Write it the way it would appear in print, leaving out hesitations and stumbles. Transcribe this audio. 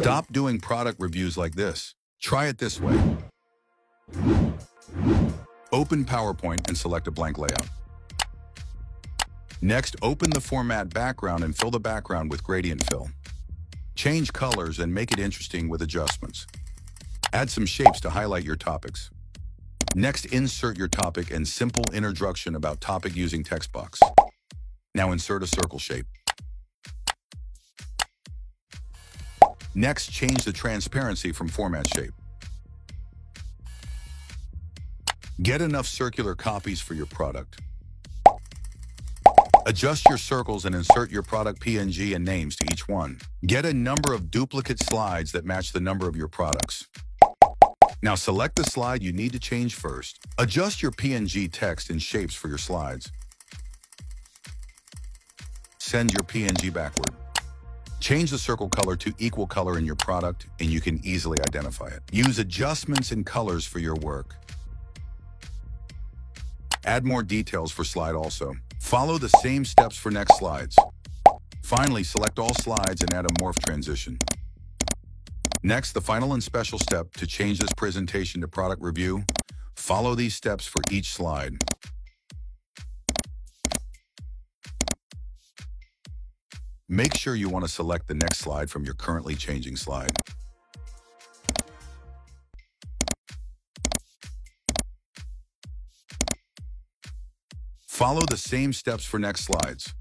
Stop doing product reviews like this. Try it this way. Open PowerPoint and select a blank layout. Next, open the format background and fill the background with gradient fill. Change colors and make it interesting with adjustments. Add some shapes to highlight your topics. Next, insert your topic and simple introduction about topic using text box. Now insert a circle shape. Next, change the transparency from format shape. Get enough circular copies for your product. Adjust your circles and insert your product PNG and names to each one. Get a number of duplicate slides that match the number of your products. Now select the slide you need to change first. Adjust your PNG text and shapes for your slides. Send your PNG backward. Change the circle color to equal color in your product, and you can easily identify it. Use adjustments and colors for your work. Add more details for slide also. Follow the same steps for next slides. Finally, select all slides and add a morph transition. Next, the final and special step to change this presentation to product review. Follow these steps for each slide. Make sure you want to select the next slide from your currently changing slide. Follow the same steps for next slides.